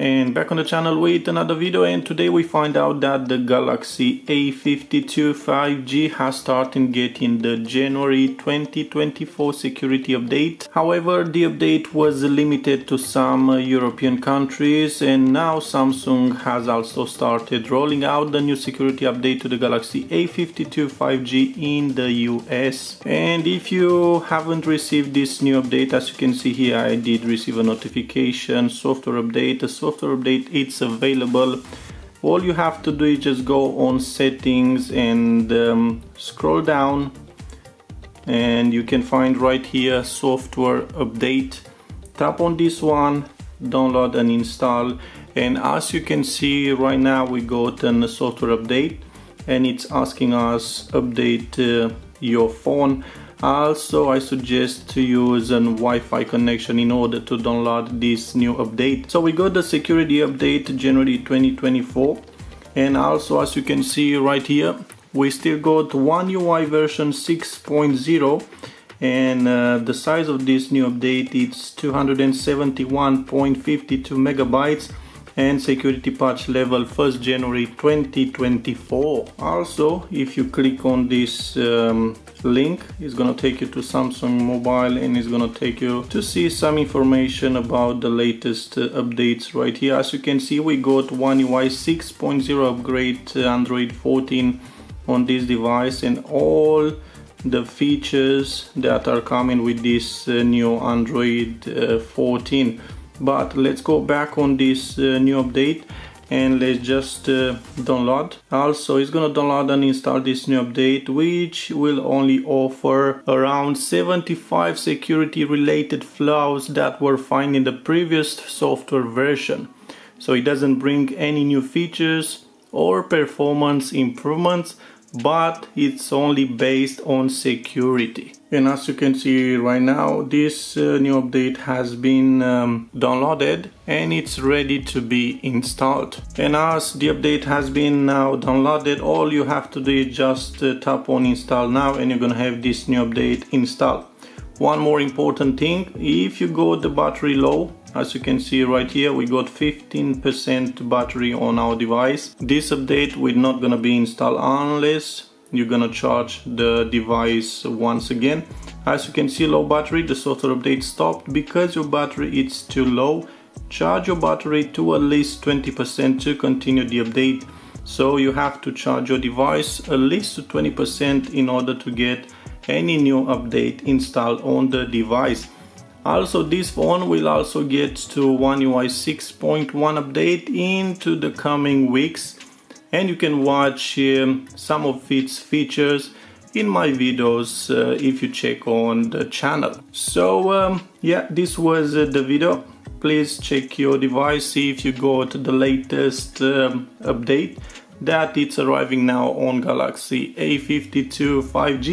and back on the channel with another video, and today we find out that the Galaxy A52 5G has started getting the January 2024 security update. However, the update was limited to some European countries, and now Samsung has also started rolling out the new security update to the Galaxy A52 5G in the US. And if you haven't received this new update, as you can see here, I did receive a notification, software update, it's available. All you have to do is just go on settings and scroll down, and you can find right here software update. Tap on this one, download and install, and as you can see right now we got a software update and it's asking us update your phone. Also, I suggest to use a Wi-Fi connection in order to download this new update. So we got the security update January 2024, and also as you can see right here we still got One UI version 6.0, and the size of this new update is 271.52 megabytes and security patch level 1st January 2024. Also, if you click on this link, it's gonna take you to Samsung mobile and it's gonna take you to see some information about the latest updates right here. As you can see, we got One UI 6.0 upgrade, Android 14 on this device, and all the features that are coming with this new Android 14. But let's go back on this new update and let's just download. Also, it's gonna download and install this new update, which will only offer around 75 security related flaws that were found in the previous software version. So it doesn't bring any new features or performance improvements, but it's only based on security. And as you can see right now, this new update has been downloaded and it's ready to be installed. And as the update has been now downloaded, all you have to do is just tap on install now, and you're gonna have this new update installed. One more important thing, if you got the battery low, as you can see right here, we got 15% battery on our device. This update will not gonna be installed unless you're gonna charge the device once again. As you can see, low battery, the software update stopped because your battery is too low. Charge your battery to at least 20% to continue the update. So you have to charge your device at least to 20% in order to get any new update installed on the device. Also, this phone will also get to One UI 6.1 update into the coming weeks, and you can watch some of its features in my videos if you check on the channel. So yeah, this was the video. Please check your device, see if you got the latest update that it's arriving now on Galaxy A52 5G.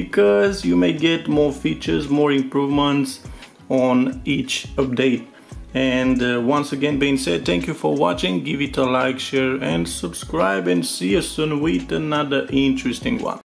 Because you may get more features, more improvements on each update. And once again being said, thank you for watching, give it a like, share and subscribe, and see you soon with another interesting one.